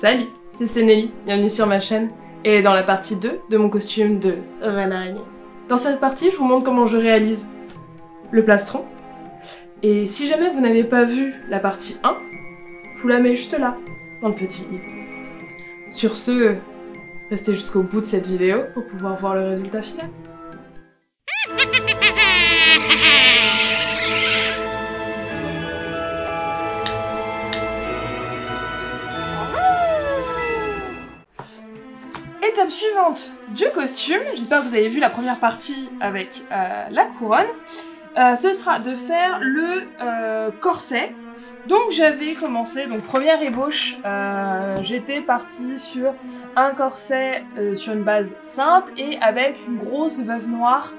Salut, c'est Nelly, bienvenue sur ma chaîne et dans la partie 2 de mon costume de reine araignée. Dans cette partie, je vous montre comment je réalise le plastron. Et si jamais vous n'avez pas vu la partie 1, je vous la mets juste là, dans le petit i. Sur ce, restez jusqu'au bout de cette vidéo pour pouvoir voir le résultat final. Étape suivante du costume, j'espère que vous avez vu la première partie avec la couronne, ce sera de faire le corset. Donc j'avais commencé, donc première ébauche, j'étais partie sur un corset sur une base simple et avec une grosse veuve noire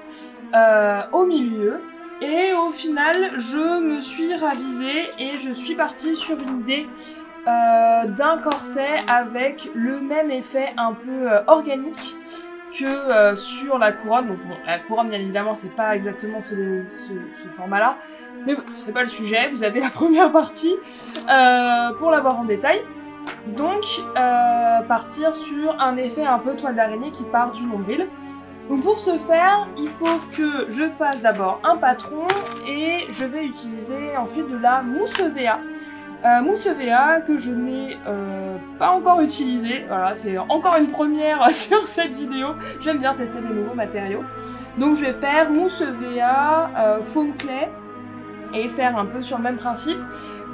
au milieu. Et au final, je me suis ravisée et je suis partie sur une idée d'un corset avec le même effet un peu organique que sur la couronne. Donc bon, la couronne bien évidemment c'est pas exactement ce format là, mais bon, c'est pas le sujet, vous avez la première partie pour la voir en détail. Donc partir sur un effet un peu toile d'araignée qui part du nombril. Donc pour ce faire, il faut que je fasse d'abord un patron et je vais utiliser ensuite de la mousse EVA. Mousse EVA que je n'ai pas encore utilisée, voilà, c'est encore une première sur cette vidéo, j'aime bien tester des nouveaux matériaux. Donc je vais faire mousse EVA, foam clay, et faire un peu sur le même principe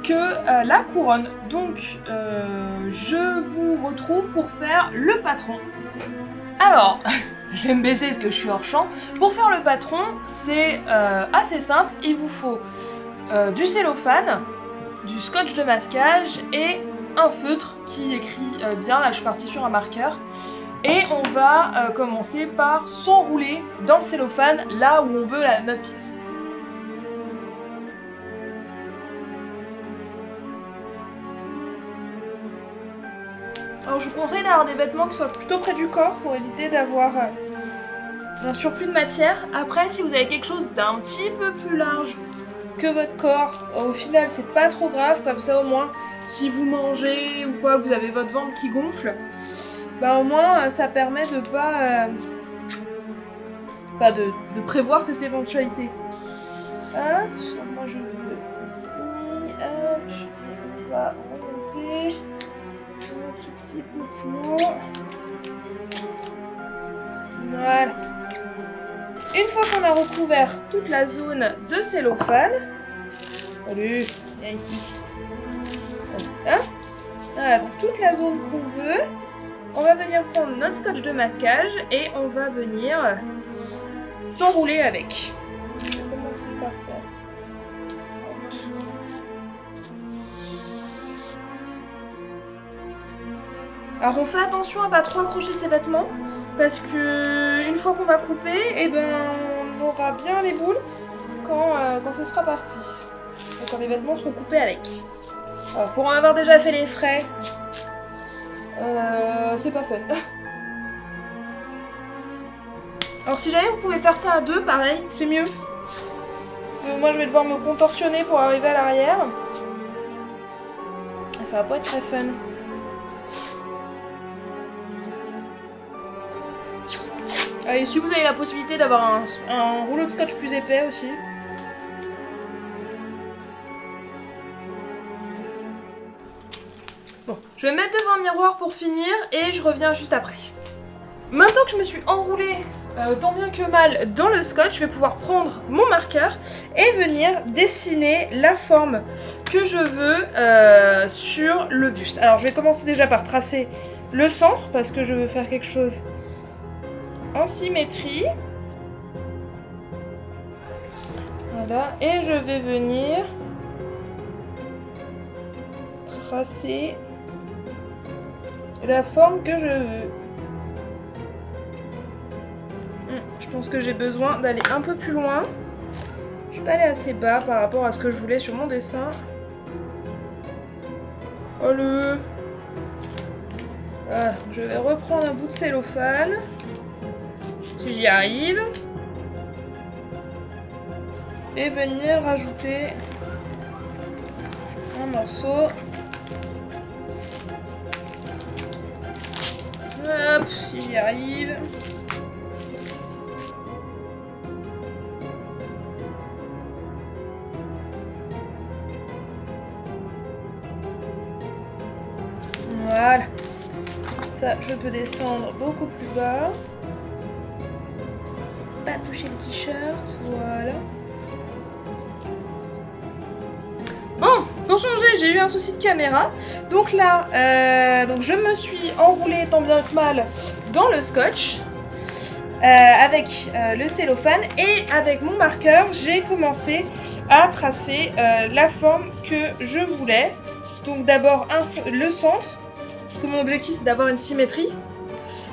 que la couronne. Donc je vous retrouve pour faire le patron. Alors, je vais me baisser parce que je suis hors champ. Pour faire le patron, c'est assez simple, il vous faut du cellophane, du scotch de masquage et un feutre qui écrit bien, là je suis partie sur un marqueur, et on va commencer par s'enrouler dans le cellophane là où on veut notre pièce. Alors je vous conseille d'avoir des vêtements qui soient plutôt près du corps pour éviter d'avoir un surplus de matière. Après, si vous avez quelque chose d'un petit peu plus large que votre corps, au final c'est pas trop grave, comme ça au moins si vous mangez ou quoi, vous avez votre ventre qui gonfle, bah au moins ça permet de pas de prévoir cette éventualité. Hop, moi je veux ici, hop, on va remonter un tout petit peu plus long. Voilà. Une fois qu'on a recouvert toute la zone de cellophane, salut, viens ici. Hop. Voilà, donc toute la zone qu'on veut, on va venir prendre notre scotch de masquage et on va venir s'enrouler avec. Je vais commencer par faire. Alors on fait attention à ne pas trop accrocher ses vêtements, parce que une fois qu'on va couper, eh ben, on aura bien les boules quand ce sera parti. Et quand les vêtements seront coupés avec. Alors, pour en avoir déjà fait les frais, c'est pas fun. Alors si jamais vous pouvez faire ça à deux, pareil, c'est mieux. Moi je vais devoir me contorsionner pour arriver à l'arrière. Ça va pas être très fun. Et si vous avez la possibilité d'avoir un rouleau de scotch plus épais aussi. Bon, je vais me mettre devant un miroir pour finir et je reviens juste après. Maintenant que je me suis enroulée tant bien que mal dans le scotch, je vais pouvoir prendre mon marqueur et venir dessiner la forme que je veux sur le buste. Alors je vais commencer déjà par tracer le centre parce que je veux faire quelque chose en symétrie. Voilà, et je vais venir tracer la forme que je veux. Je pense que j'ai besoin d'aller un peu plus loin. Je suis pas allée assez bas par rapport à ce que je voulais sur mon dessin. Allez. Voilà, je vais reprendre un bout de cellophane. J'y arrive et venir rajouter un morceau Hop, si j'y arrive. Voilà. Ça, je peux descendre beaucoup plus bas. Pas toucher le t-shirt. Voilà. Bon, pour changer, j'ai eu un souci de caméra. Donc là, je me suis enroulée tant bien que mal dans le scotch avec le cellophane et avec mon marqueur, j'ai commencé à tracer la forme que je voulais. Donc d'abord le centre, parce que mon objectif c'est d'avoir une symétrie.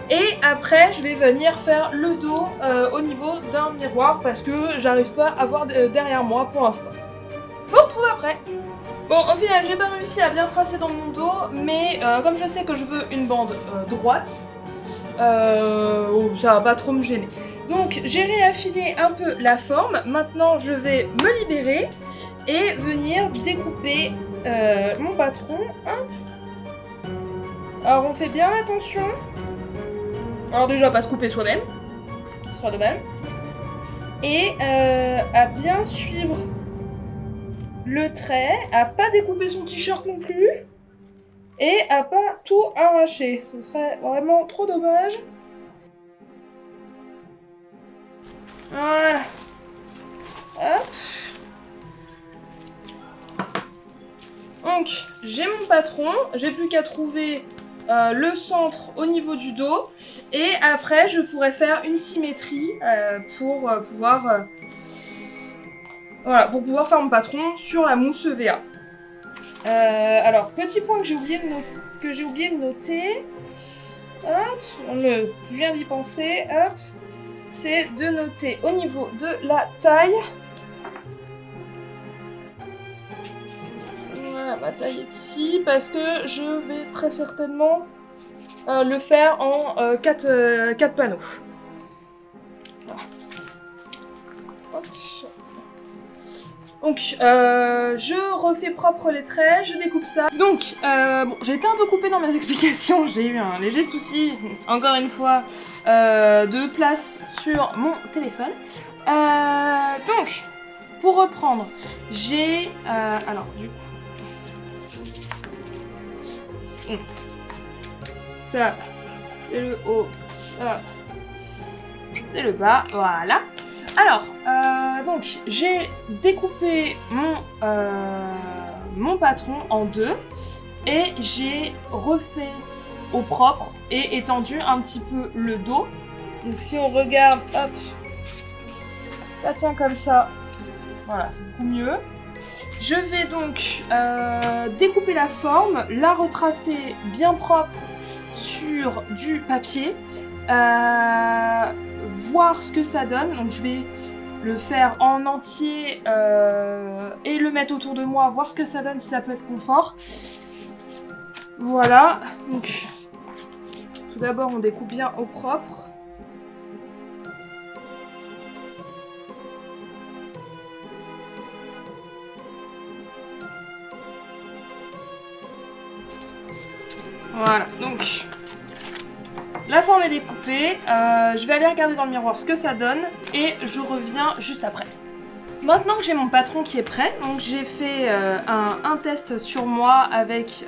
Et après, je vais venir faire le dos au niveau d'un miroir parce que j'arrive pas à voir derrière moi pour l'instant. Je vous retrouve après. Bon, au final, j'ai pas réussi à bien tracer dans mon dos, mais comme je sais que je veux une bande droite, ça va pas trop me gêner. Donc, j'ai réaffiné un peu la forme. Maintenant, je vais me libérer et venir découper mon patron. Hein. Alors, on fait bien attention. Alors déjà, pas se couper soi-même, ce sera dommage. Et à bien suivre le trait, à pas découper son t-shirt non plus, et à pas tout arracher. Ce serait vraiment trop dommage. Voilà. Hop. Donc, j'ai mon patron, j'ai plus qu'à trouver... le centre au niveau du dos et après je pourrais faire une symétrie pour pouvoir voilà, pour pouvoir faire mon patron sur la mousse EVA. Alors petit point que j'ai oublié de noter, hop, je viens d'y penser, hop, c'est de noter au niveau de la taille. Ma taille est ici parce que je vais très certainement le faire en 4 panneaux. Voilà. Donc je refais propre les traits, je découpe ça. Donc bon, j'ai été un peu coupée dans mes explications, j'ai eu un léger souci, encore une fois, de place sur mon téléphone. Donc pour reprendre, j'ai... alors du coup... Ça, c'est le haut, ça, c'est le bas, voilà. Alors, donc, j'ai découpé mon patron en deux et j'ai refait au propre et étendu un petit peu le dos. Donc, si on regarde, hop, ça tient comme ça, voilà, c'est beaucoup mieux. Je vais donc découper la forme, la retracer bien propre sur du papier, voir ce que ça donne. Donc je vais le faire en entier et le mettre autour de moi, voir ce que ça donne, si ça peut être confort. Voilà, donc tout d'abord on découpe bien au propre. Voilà, donc la forme est découpée, je vais aller regarder dans le miroir ce que ça donne et je reviens juste après. Maintenant que j'ai mon patron qui est prêt, donc j'ai fait un test sur moi avec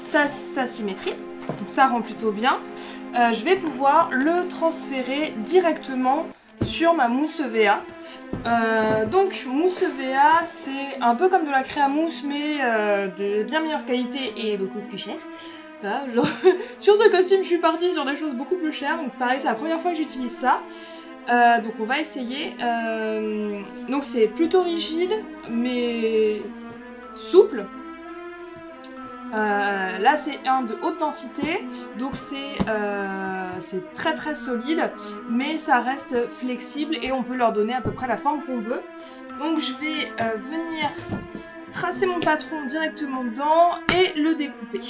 sa symétrie, donc ça rend plutôt bien. Je vais pouvoir le transférer directement sur ma mousse EVA. Donc mousse EVA, c'est un peu comme de la créa mousse mais de bien meilleure qualité et beaucoup plus chère. Voilà, genre... sur ce costume je suis partie sur des choses beaucoup plus chères, donc pareil c'est la première fois que j'utilise ça, donc on va essayer. Donc c'est plutôt rigide mais souple, là c'est un de haute densité, donc c'est très très solide mais ça reste flexible et on peut leur donner à peu près la forme qu'on veut. Donc je vais venir tracer mon patron directement dedans et le découper.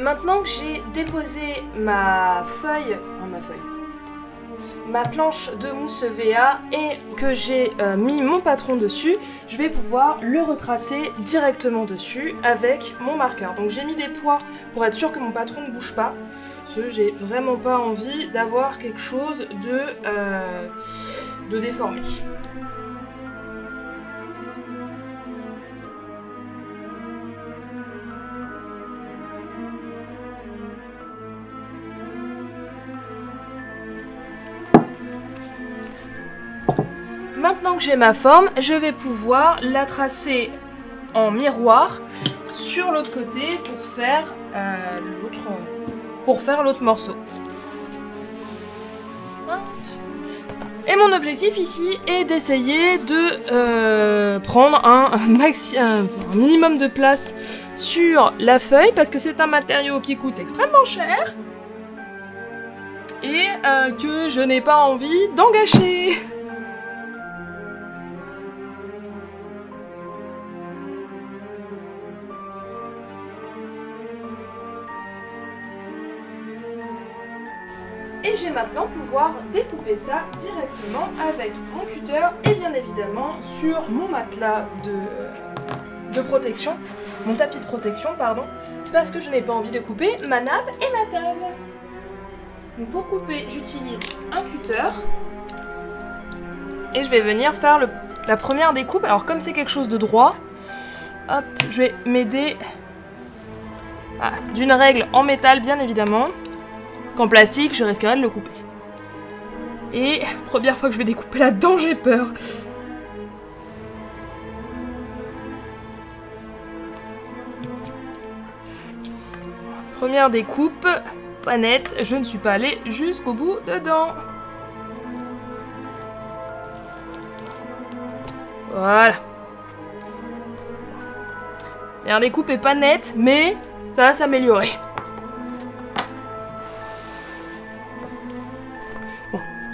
Maintenant que j'ai déposé ma feuille, ma planche de mousse EVA et que j'ai mis mon patron dessus, je vais pouvoir le retracer directement dessus avec mon marqueur. Donc j'ai mis des poids pour être sûr que mon patron ne bouge pas, parce que j'ai vraiment pas envie d'avoir quelque chose de déformé. Maintenant que j'ai ma forme, je vais pouvoir la tracer en miroir sur l'autre côté pour faire l'autre morceau. Et mon objectif ici est d'essayer de prendre un minimum de place sur la feuille parce que c'est un matériau qui coûte extrêmement cher et que je n'ai pas envie d'en gâcher. Et je vais maintenant pouvoir découper ça directement avec mon cutter et bien évidemment sur mon matelas de protection, mon tapis de protection pardon, parce que je n'ai pas envie de couper ma nappe et ma table. Donc pour couper, j'utilise un cutter et je vais venir faire la première découpe. Alors comme c'est quelque chose de droit, hop, je vais m'aider d'une règle en métal bien évidemment. Qu'en plastique, je risquerais de le couper. Et première fois que je vais découper là-dedans, j'ai peur. Première découpe, pas nette, je ne suis pas allée jusqu'au bout dedans. Voilà. Première découpe est pas nette, mais ça va s'améliorer.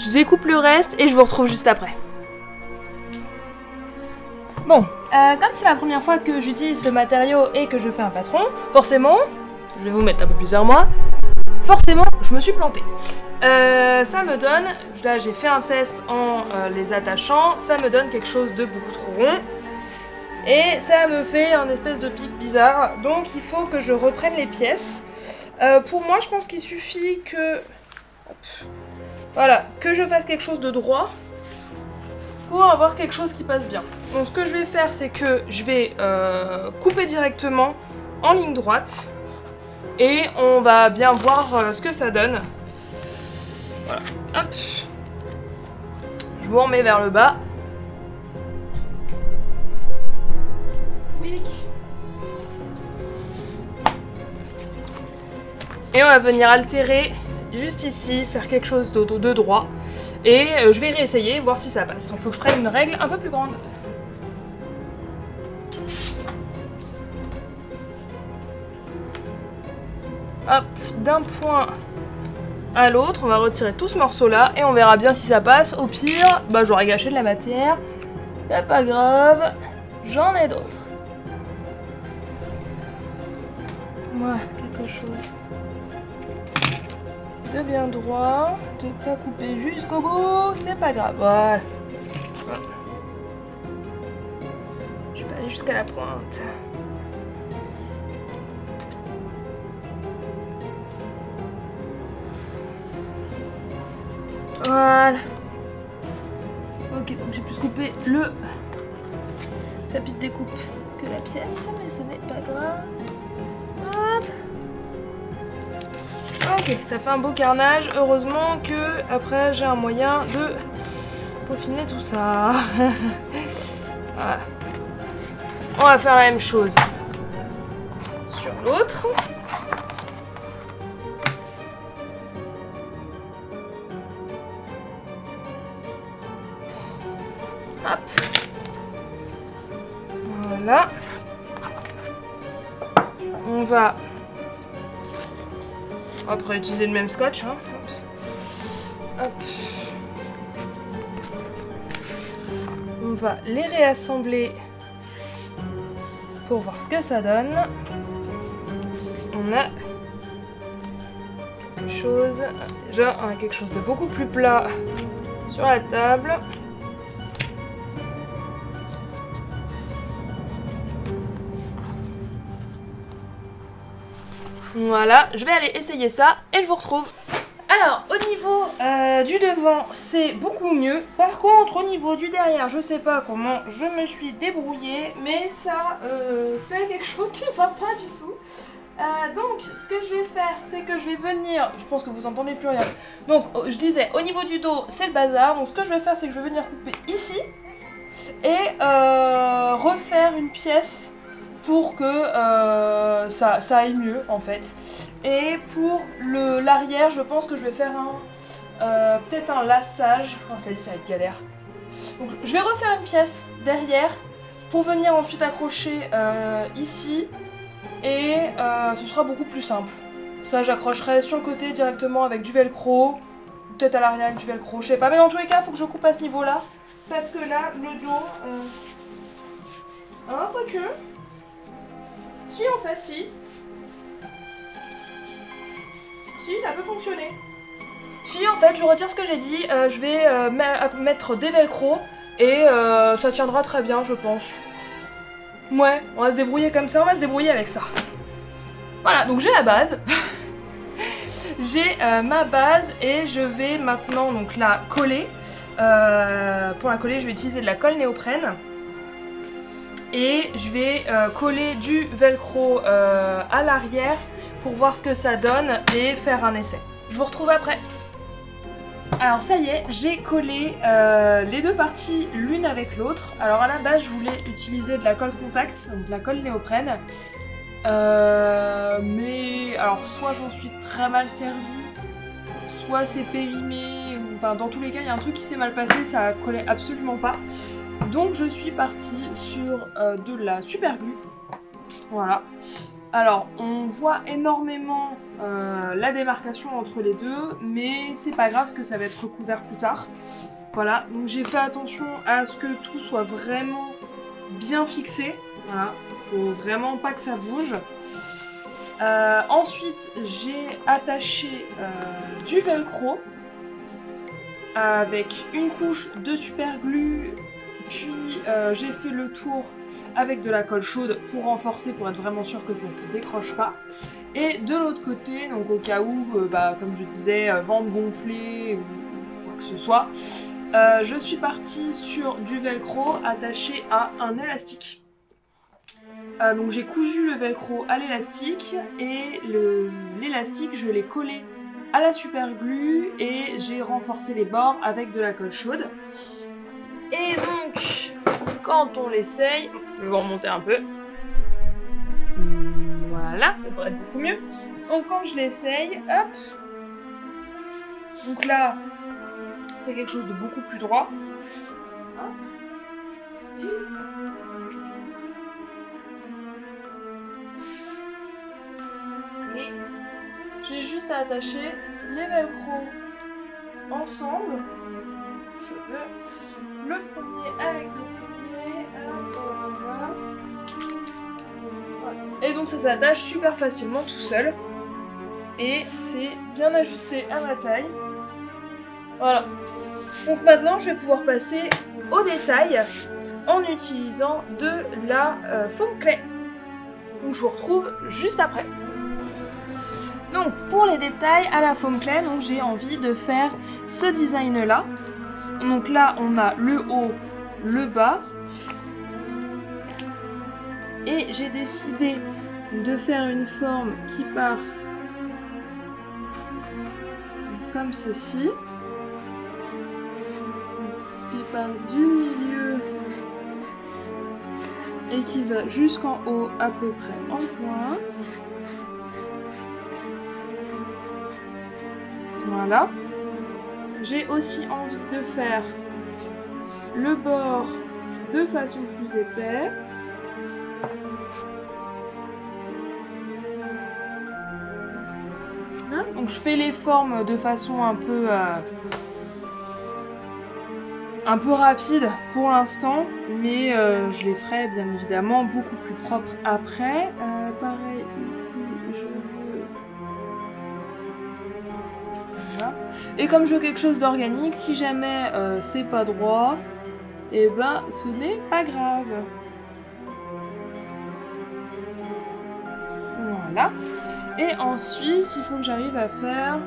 Je découpe le reste et je vous retrouve juste après. Bon, comme c'est la première fois que j'utilise ce matériau et que je fais un patron, forcément, je vais vous mettre un peu plus vers moi, forcément, je me suis plantée. Ça me donne, là j'ai fait un test en les attachant, ça me donne quelque chose de beaucoup trop rond. Et ça me fait un espèce de pic bizarre, donc il faut que je reprenne les pièces. Pour moi, je pense qu'il suffit que... Hop. Voilà, que je fasse quelque chose de droit pour avoir quelque chose qui passe bien. Donc ce que je vais faire, c'est que je vais couper directement en ligne droite et on va bien voir ce que ça donne. Voilà, hop. Je vous remets vers le bas. Quick. Et on va venir altérer juste ici, faire quelque chose de droit et je vais réessayer, voir si ça passe. Il faut que je prenne une règle un peu plus grande. Hop, d'un point à l'autre, on va retirer tout ce morceau là et on verra bien si ça passe. Au pire, bah j'aurais gâché de la matière, c'est pas grave, j'en ai d'autres. Moi, quelque chose de bien droit, de pas couper jusqu'au bout, c'est pas grave. Voilà. Je vais aller jusqu'à la pointe. Voilà. Ok, donc j'ai plus coupé le tapis de découpe que la pièce, mais ce n'est pas grave. Hop. Ok, ça fait un beau carnage, heureusement que après j'ai un moyen de peaufiner tout ça. Voilà. On va faire la même chose sur l'autre. Hop. Voilà. On va... Après utiliser le même scotch, hein. Hop. On va les réassembler pour voir ce que ça donne. On a même chose. Déjà, on a quelque chose de beaucoup plus plat sur la table. Voilà, je vais aller essayer ça et je vous retrouve. Alors, au niveau du devant, c'est beaucoup mieux. Par contre, au niveau du derrière, je sais pas comment je me suis débrouillée, mais ça fait quelque chose qui ne va pas du tout. Donc, ce que je vais faire, c'est que je vais venir... Je pense que vous entendez plus rien. Donc, je disais, au niveau du dos, c'est le bazar. Donc, ce que je vais faire, c'est que je vais venir couper ici et refaire une pièce pour que ça aille mieux, en fait. Et pour l'arrière, je pense que je vais faire peut-être un lassage. Oh, ça va être galère. Donc, je vais refaire une pièce derrière pour venir ensuite accrocher ici. Et ce sera beaucoup plus simple. Ça, j'accrocherai sur le côté directement avec du velcro. Peut-être à l'arrière avec du velcro, je sais pas. Mais dans tous les cas, il faut que je coupe à ce niveau-là. Parce que là, le dos... Hein, pas que... Si, en fait, si. Si, ça peut fonctionner. Si, en fait, je retire ce que j'ai dit. Je vais mettre des velcros et ça tiendra très bien, je pense. Ouais, on va se débrouiller comme ça, on va se débrouiller avec ça. Voilà, donc j'ai la base. J'ai ma base et je vais maintenant donc la coller. Pour la coller, je vais utiliser de la colle néoprène. Et je vais coller du velcro à l'arrière pour voir ce que ça donne et faire un essai. Je vous retrouve après. Alors ça y est, j'ai collé les deux parties l'une avec l'autre. Alors à la base, je voulais utiliser de la colle compacte, donc de la colle néoprène. Mais alors soit je m'en suis très mal servie, soit c'est périmé. Enfin dans tous les cas, il y a un truc qui s'est mal passé, ça collait absolument pas. Donc je suis partie sur de la super glue, voilà. Alors on voit énormément la démarcation entre les deux, mais c'est pas grave parce que ça va être recouvert plus tard. Voilà, donc j'ai fait attention à ce que tout soit vraiment bien fixé, voilà, faut vraiment pas que ça bouge. Ensuite j'ai attaché du velcro avec une couche de super glue. Puis j'ai fait le tour avec de la colle chaude pour renforcer, pour être vraiment sûr que ça ne se décroche pas. Et de l'autre côté, donc au cas où, comme je disais, ventre gonflé ou quoi que ce soit, je suis partie sur du velcro attaché à un élastique. Donc j'ai cousu le velcro à l'élastique et l'élastique je l'ai collé à la super glue et j'ai renforcé les bords avec de la colle chaude. Et donc, quand on l'essaye, je vais remonter un peu, voilà, ça devrait être beaucoup mieux. Donc quand je l'essaye, hop, donc là, on fait quelque chose de beaucoup plus droit. Et j'ai juste à attacher les velcros ensemble. Je veux le premier avec le premier, voilà. Et donc ça s'attache super facilement tout seul. Et c'est bien ajusté à ma taille. Voilà. Donc maintenant je vais pouvoir passer au détail en utilisant de la foam clay. Donc je vous retrouve juste après. Donc pour les détails à la foam clay, j'ai envie de faire ce design là. Donc là, on a le haut, le bas. Et j'ai décidé de faire une forme qui part comme ceci. Qui part du milieu et qui va jusqu'en haut à peu près en pointe. Voilà. J'ai aussi envie de faire le bord de façon plus épais. Donc je fais les formes de façon un peu rapide pour l'instant, mais je les ferai bien évidemment beaucoup plus propres après. Pareil ici, je veux Et comme je veux quelque chose d'organique, si jamais c'est pas droit, eh ben ce n'est pas grave. Voilà. Et ensuite, il faut que j'arrive à faire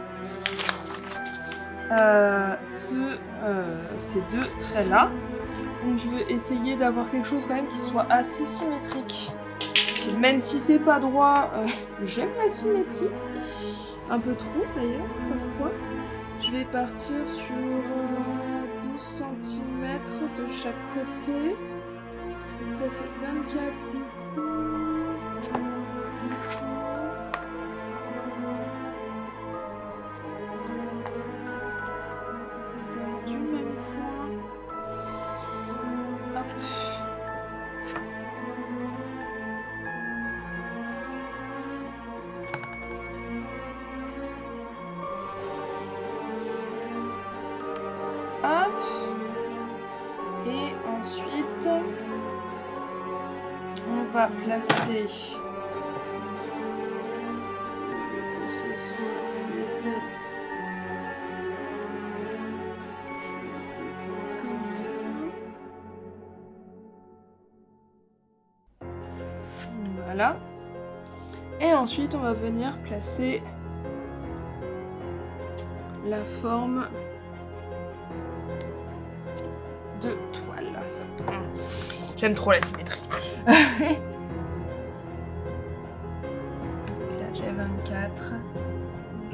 ces deux traits là. Donc je veux essayer d'avoir quelque chose quand même qui soit assez symétrique. Et même si c'est pas droit, j'aime la symétrie. Un peu trop d'ailleurs, parfois. Je vais partir sur 12 cm de chaque côté. Donc ça fait 24 ici. Ici. Du même point. Hop. Et ensuite, on va placer comme ça. Voilà. Et ensuite, on va venir placer la forme de toile. J'aime trop la symétrie. Là j'ai 24.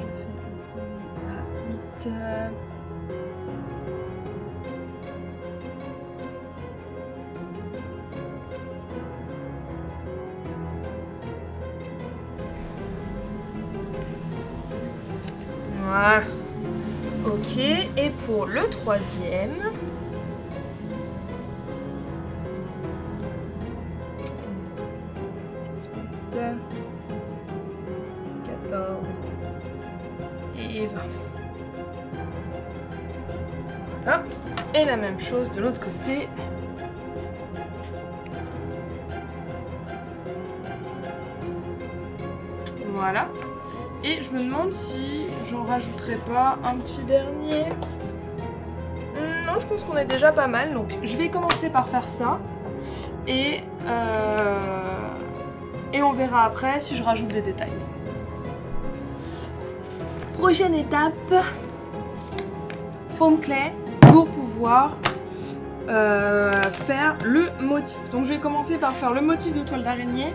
Je fais le premier à 8. Voilà. Ok, et pour le troisième. Et la même chose de l'autre côté. Voilà. Et je me demande si j'en rajouterai pas un petit dernier. Non, je pense qu'on est déjà pas mal. Donc je vais commencer par faire ça. Et on verra après si je rajoute des détails. Prochaine étape. Foam Clay. Pour pouvoir faire le motif. Donc je vais commencer par faire le motif de toile d'araignée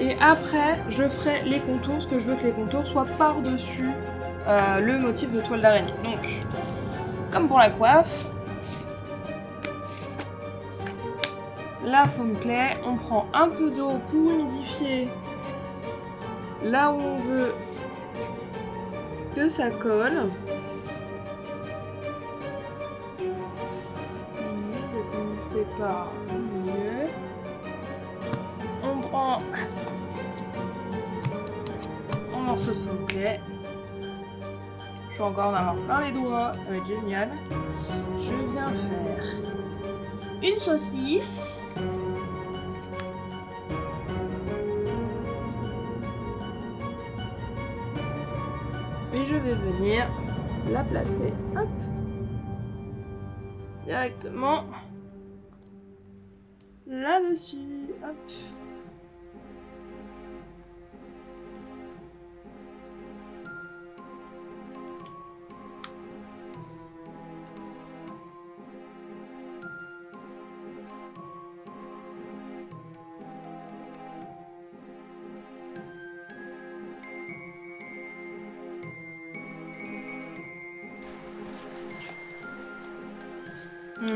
et après je ferai les contours, parce que je veux que les contours soient par-dessus le motif de toile d'araignée. Donc, comme pour la coiffe, la foam clay, on prend un peu d'eau pour humidifier là où on veut que ça colle. Par le milieu, on prend un morceau de foam clay. Je vais encore en avoir plein les doigts, ça va être génial. Je viens faire une saucisse. Et je vais venir la placer, hop, directement là-dessus, hop.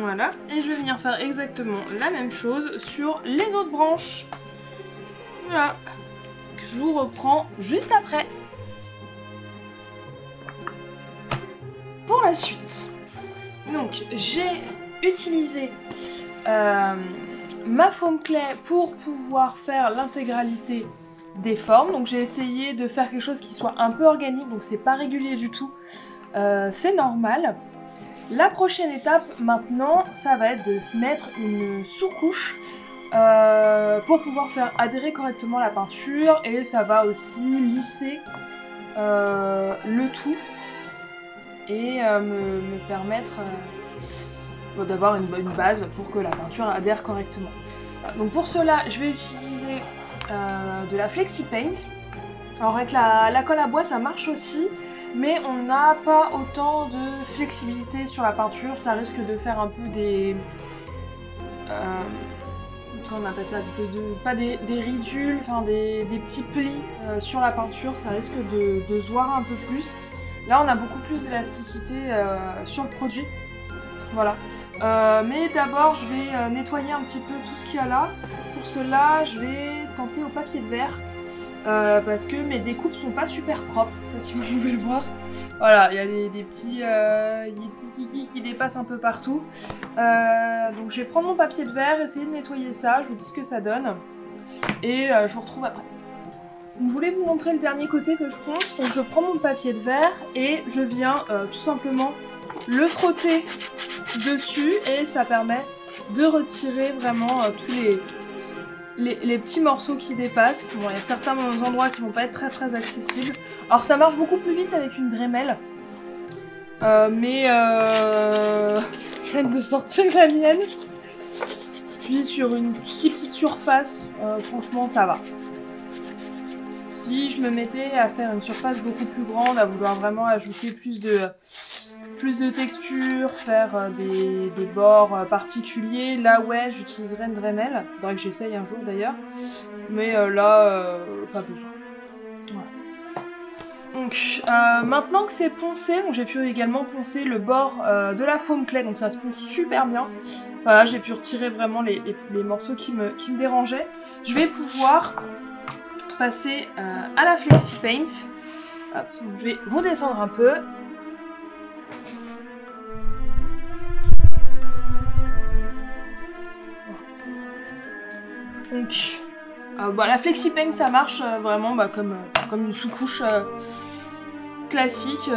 Voilà, et je vais venir faire exactement la même chose sur les autres branches. Voilà, je vous reprends juste après pour la suite. Donc j'ai utilisé ma foam clay pour pouvoir faire l'intégralité des formes. Donc j'ai essayé de faire quelque chose qui soit un peu organique, donc c'est pas régulier du tout, c'est normal. La prochaine étape maintenant, ça va être de mettre une sous-couche pour pouvoir faire adhérer correctement la peinture, et ça va aussi lisser le tout. et me permettre d'avoir une bonne base pour que la peinture adhère correctement. Donc pour cela, je vais utiliser de la Flexi-Paint. Alors avec la colle à bois, ça marche aussi, mais on n'a pas autant de flexibilité sur la peinture. Ça risque de faire un peu des... on appelle ça une espèce de... pas des ridules, enfin des petits plis sur la peinture. Ça risque de se voir un peu plus. Là, on a beaucoup plus d'élasticité sur le produit. Voilà. Mais d'abord, je vais nettoyer un petit peu tout ce qu'il y a là. Pour cela, je vais tenter au papier de verre parce que mes découpes sont pas super propres, si vous pouvez le voir. Voilà, il y a des petits kikis qui dépassent un peu partout. Donc je vais prendre mon papier de verre, essayer de nettoyer ça, je vous dis ce que ça donne. Et je vous retrouve après. Donc, je voulais vous montrer le dernier côté que je ponce. Donc je prends mon papier de verre et je viens tout simplement le frotter dessus, et ça permet de retirer vraiment tous les petits morceaux qui dépassent. Bon, il y a certains endroits qui vont pas être très accessibles. Alors ça marche beaucoup plus vite avec une Dremel, mais je viens de sortir la mienne. Puis sur une si petite surface, franchement ça va. Si je me mettais à faire une surface beaucoup plus grande, à vouloir vraiment ajouter plus de texture, faire des bords particuliers, là ouais j'utiliserai une Dremel. Il faudrait que j'essaye un jour d'ailleurs, mais là pas besoin. Voilà. Donc maintenant que c'est poncé, j'ai pu également poncer le bord de la Foam Clay, donc ça se ponce super bien. Voilà, j'ai pu retirer vraiment les morceaux qui me dérangeaient. Je vais pouvoir passer à la Flexi-Paint. Je vais redescendre un peu. Donc, la Flexi-Paint, ça marche vraiment comme une sous-couche classique.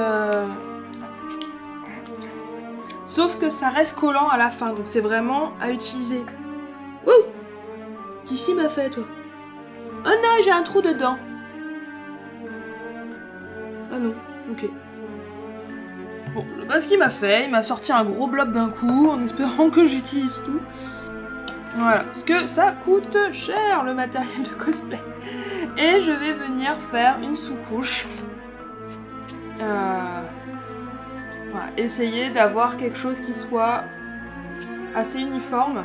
Sauf que ça reste collant à la fin, donc c'est vraiment à utiliser. Ouh, Kiki m'a fait, toi. Oh non, j'ai un trou dedans. Ah non, ok. Bon, ce qu'il m'a fait, il m'a sorti un gros blob d'un coup, en espérant que j'utilise tout. Voilà, parce que ça coûte cher le matériel de cosplay. Et je vais venir faire une sous-couche. Voilà, essayer d'avoir quelque chose qui soit assez uniforme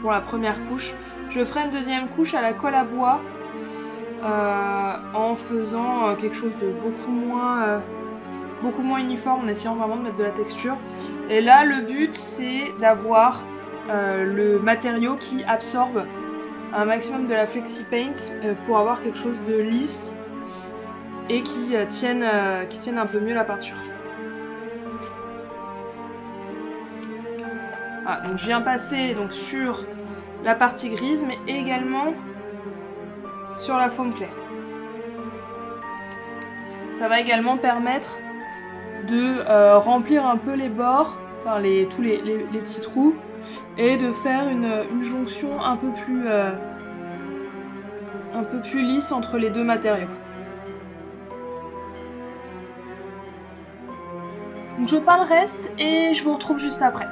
pour la première couche. Je ferai une deuxième couche à la colle à bois en faisant quelque chose de beaucoup moins uniforme, en essayant vraiment de mettre de la texture. Et là, le but, c'est d'avoir... le matériau qui absorbe un maximum de la Flexi-Paint pour avoir quelque chose de lisse et qui tienne un peu mieux la peinture. Voilà, donc je viens passer donc, sur la partie grise mais également sur la Foam Clay. Ça va également permettre de remplir un peu les bords, enfin, tous les petits trous, et de faire une jonction un peu plus lisse entre les deux matériaux. Donc je peins le reste et je vous retrouve juste après.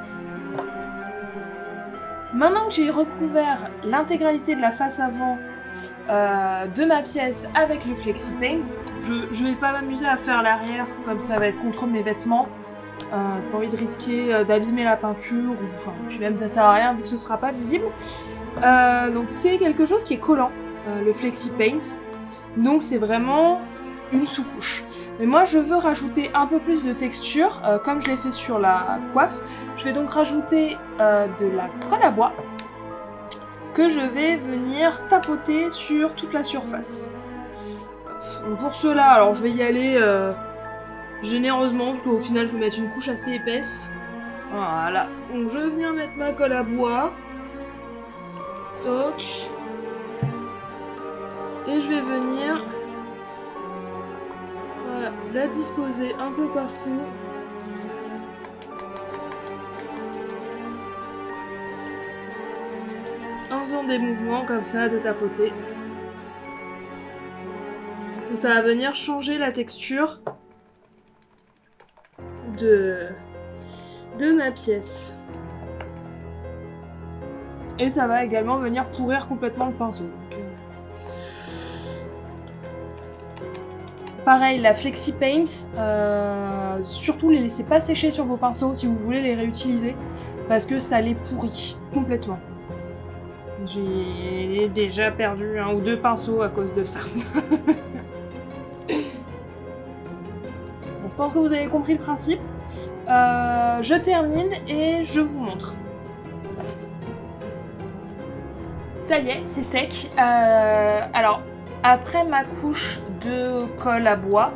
Maintenant que j'ai recouvert l'intégralité de la face avant de ma pièce avec le Flexi-Paint, je vais pas m'amuser à faire l'arrière comme ça va être contre mes vêtements. Pas envie de risquer d'abîmer la peinture, puis même ça sert à rien vu que ce sera pas visible. Donc c'est quelque chose qui est collant, le Flexi-Paint, donc c'est vraiment une sous-couche. Mais moi je veux rajouter un peu plus de texture, comme je l'ai fait sur la coiffe. Je vais donc rajouter de la colle à bois que je vais venir tapoter sur toute la surface. Donc pour cela, alors je vais y aller... généreusement, parce qu'au final je vais mettre une couche assez épaisse. Voilà, donc je viens mettre ma colle à bois. Toc. Et je vais venir voilà, la disposer un peu partout. En faisant des mouvements comme ça de tapoter. Donc ça va venir changer la texture de ma pièce. Et ça va également venir pourrir complètement le pinceau. Donc, pareil, la Flexi-Paint, surtout les laissez pas sécher sur vos pinceaux si vous voulez les réutiliser, parce que ça les pourrit complètement. J'ai déjà perdu un ou deux pinceaux à cause de ça. Je pense que vous avez compris le principe. Je termine et je vous montre. Ça y est, c'est sec. Alors, après ma couche de colle à bois,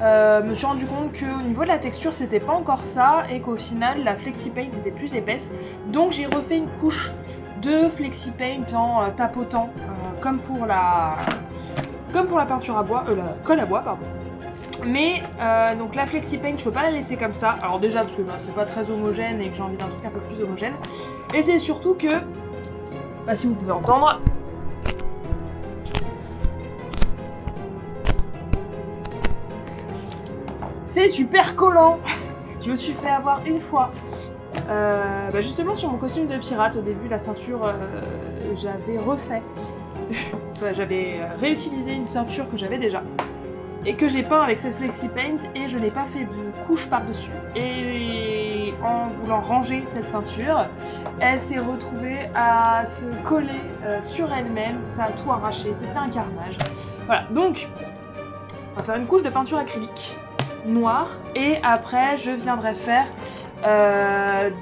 je me suis rendu compte qu'au niveau de la texture, c'était pas encore ça et qu'au final, la Flexi-Paint était plus épaisse. Donc, j'ai refait une couche de Flexi-Paint en tapotant, comme pour la peinture à bois, la colle à bois, pardon. Mais donc la Flexi-Paint, je peux pas la laisser comme ça. Alors déjà parce que bah, c'est pas très homogène et que j'ai envie d'un truc un peu plus homogène. Et c'est surtout que, bah, si vous pouvez entendre, c'est super collant. Je me suis fait avoir une fois. Bah, justement sur mon costume de pirate au début, la ceinture, j'avais refait. Enfin, j'avais réutilisé une ceinture que j'avais déjà. Et que j'ai peint avec cette Flexi-Paint et je n'ai pas fait de couche par-dessus. Et en voulant ranger cette ceinture, elle s'est retrouvée à se coller sur elle-même, ça a tout arraché, c'était un carnage. Voilà, donc on va faire une couche de peinture acrylique noire et après je viendrai faire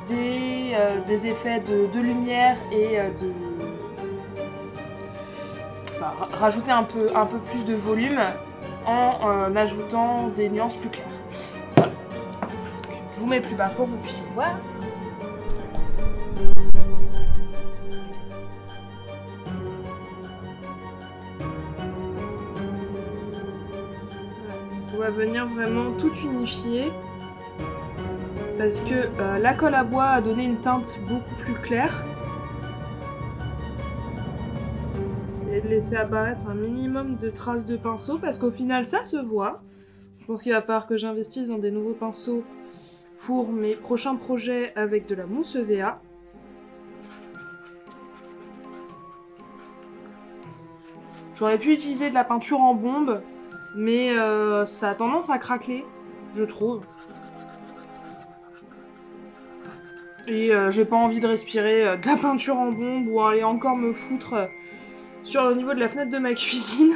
des effets de lumière et rajouter un peu plus de volume en ajoutant des nuances plus claires. Voilà. Je vous mets plus bas pour que vous puissiez voir. On va venir vraiment tout unifier parce que la colle à bois a donné une teinte beaucoup plus claire. De laisser apparaître un minimum de traces de pinceau parce qu'au final ça se voit. Je pense qu'il va falloir que j'investisse dans des nouveaux pinceaux pour mes prochains projets avec de la mousse EVA. J'aurais pu utiliser de la peinture en bombe mais ça a tendance à craquer, je trouve. Et j'ai pas envie de respirer de la peinture en bombe ou aller encore me foutre sur le niveau de la fenêtre de ma cuisine.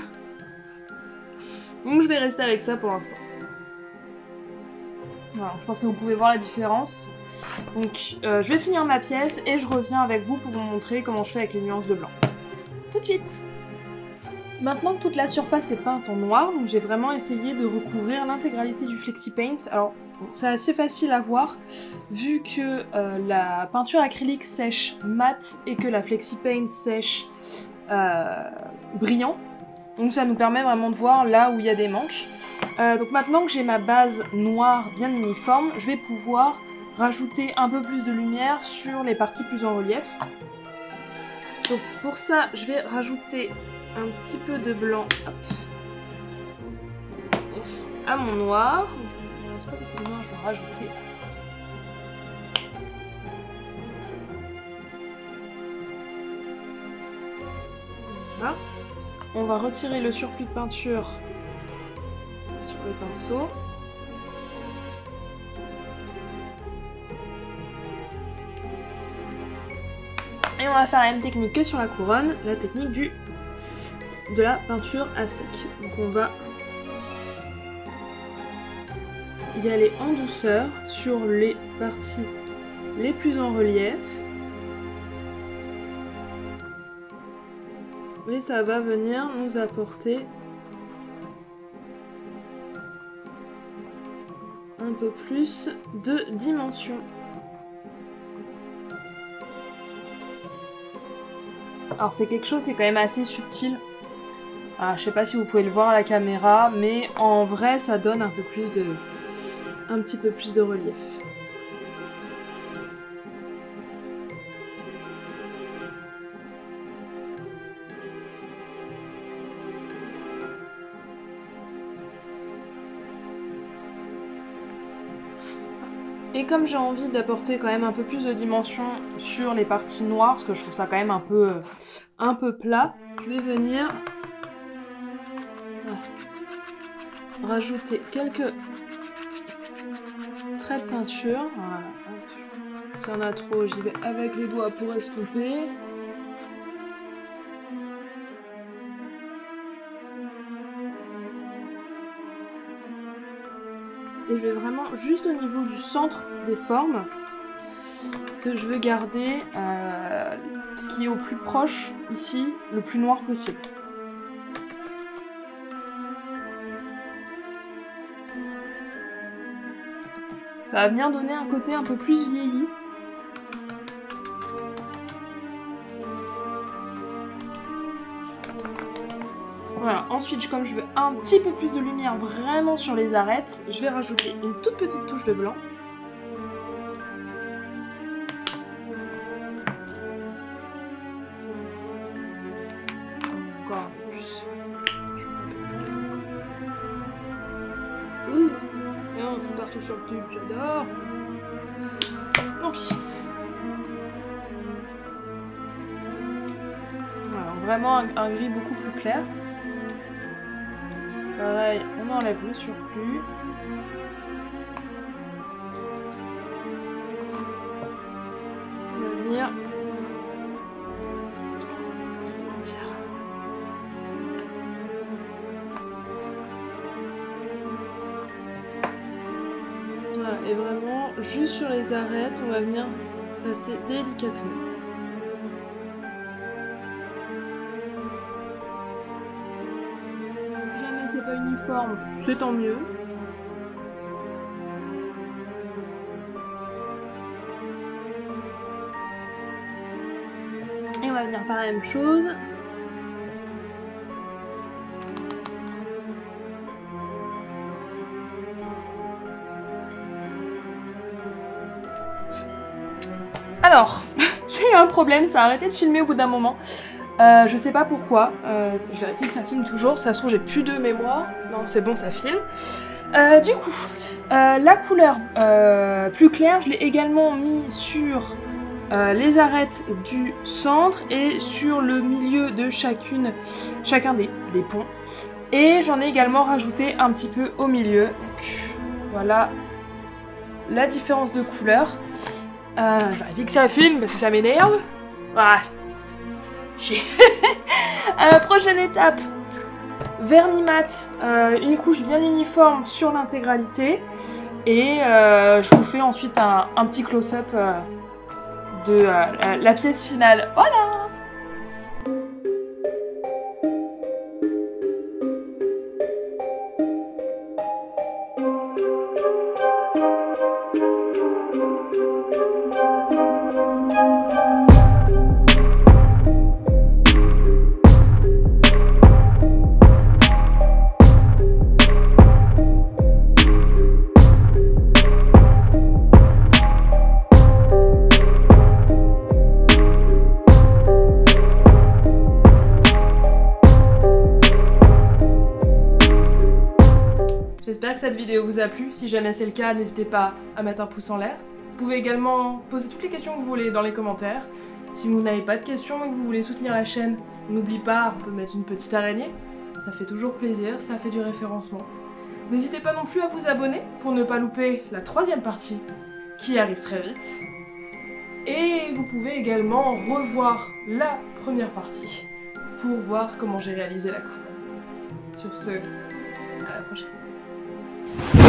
Donc je vais rester avec ça pour l'instant. Voilà, je pense que vous pouvez voir la différence. Donc je vais finir ma pièce et je reviens avec vous pour vous montrer comment je fais avec les nuances de blanc. Tout de suite. Maintenant que toute la surface est peinte en noir, donc j'ai vraiment essayé de recouvrir l'intégralité du Flexi-Paint. Alors c'est assez facile à voir vu que la peinture acrylique sèche mat et que la Flexi-Paint sèche brillant, donc ça nous permet vraiment de voir là où il y a des manques. Donc maintenant que j'ai ma base noire bien uniforme, je vais pouvoir rajouter un peu plus de lumière sur les parties plus en relief. Donc pour ça je vais rajouter un petit peu de blanc à mon noir. Il ne reste pas beaucoup de noir, je vais rajouter. Voilà. On va retirer le surplus de peinture sur le pinceau. Et on va faire la même technique que sur la couronne, la technique de la peinture à sec. Donc on va y aller en douceur sur les parties les plus en relief. Et ça va venir nous apporter un peu plus de dimension. Alors c'est quelque chose qui est quand même assez subtil. Alors, je sais pas si vous pouvez le voir à la caméra, mais en vrai ça donne un petit peu plus de relief. Et comme j'ai envie d'apporter quand même un peu plus de dimension sur les parties noires, parce que je trouve ça quand même un peu plat, je vais venir rajouter quelques traits de peinture. Voilà. Si on a trop, j'y vais avec les doigts pour estomper. Et je vais vraiment juste au niveau du centre des formes, parce que je veux garder ce qui est au plus proche ici, le plus noir possible. Ça va venir donner un côté un peu plus vieilli. Voilà, ensuite comme je veux un petit peu plus de lumière vraiment sur les arêtes, je vais rajouter une toute petite touche de blanc. Encore un peu plus. Ouh, on fait partout sur le tube, j'adore. Tant pis. Voilà, vraiment un gris beaucoup plus clair. Pareil, on enlève le surplus. On va venir. Voilà, et vraiment, juste sur les arêtes, on va venir passer délicatement. Pas uniforme, c'est tant mieux. Et on va venir par la même chose. Alors, j'ai eu un problème, ça a arrêté de filmer au bout d'un moment. Je sais pas pourquoi, je vérifie que ça filme toujours, ça se trouve j'ai plus de mémoire, non c'est bon ça filme. Du coup, la couleur plus claire, je l'ai également mis sur les arêtes du centre et sur le milieu de chacun des ponts. Et j'en ai également rajouté un petit peu au milieu. Donc, voilà la différence de couleur. Je vérifie que ça filme parce que ça m'énerve. Voilà. Prochaine étape, vernis mat, une couche bien uniforme sur l'intégralité et je vous fais ensuite un petit close-up de la pièce finale. Voilà. J'espère que cette vidéo vous a plu, si jamais c'est le cas, n'hésitez pas à mettre un pouce en l'air. Vous pouvez également poser toutes les questions que vous voulez dans les commentaires. Si vous n'avez pas de questions et que vous voulez soutenir la chaîne, n'oubliez pas, on peut mettre une petite araignée. Ça fait toujours plaisir, ça fait du référencement. N'hésitez pas non plus à vous abonner pour ne pas louper la troisième partie qui arrive très vite. Et vous pouvez également revoir la première partie pour voir comment j'ai réalisé la coupe. Sur ce, à la prochaine.